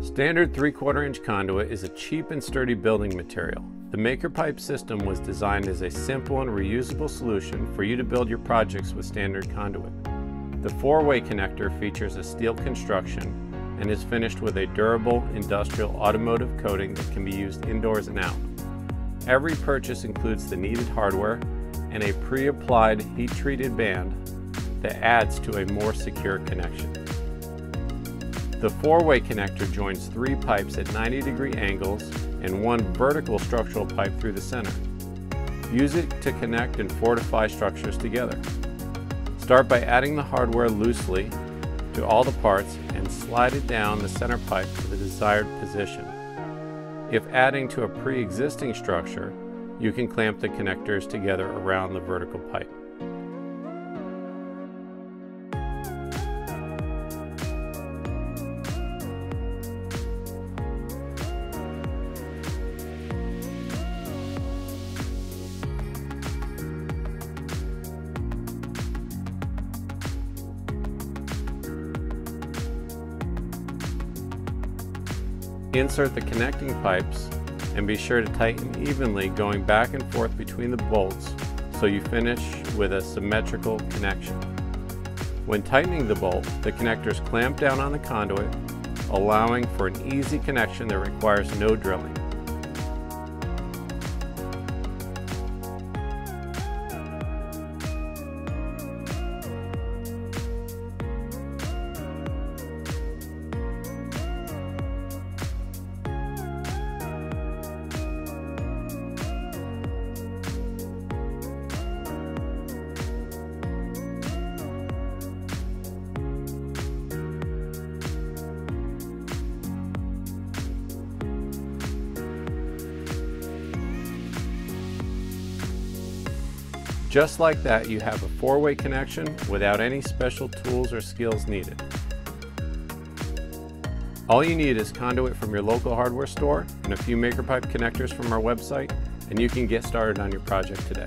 Standard 3/4-inch conduit is a cheap and sturdy building material. The MakerPipe system was designed as a simple and reusable solution for you to build your projects with standard conduit. The 4-way connector features a steel construction and is finished with a durable industrial automotive coating that can be used indoors and out. Every purchase includes the needed hardware and a pre-applied heat-treated band that adds to a more secure connection. The 4-way connector joins 3 pipes at 90-degree angles and 1 vertical structural pipe through the center. Use it to connect and fortify structures together. Start by adding the hardware loosely to all the parts and slide it down the center pipe to the desired position. If adding to a pre-existing structure, you can clamp the connectors together around the vertical pipe. Insert the connecting pipes and be sure to tighten evenly, going back and forth between the bolts so you finish with a symmetrical connection. When tightening the bolt, the connectors clamp down on the conduit, allowing for an easy connection that requires no drilling. Just like that, you have a 4-way connection without any special tools or skills needed. All you need is conduit from your local hardware store and a few MakerPipe connectors from our website, and you can get started on your project today.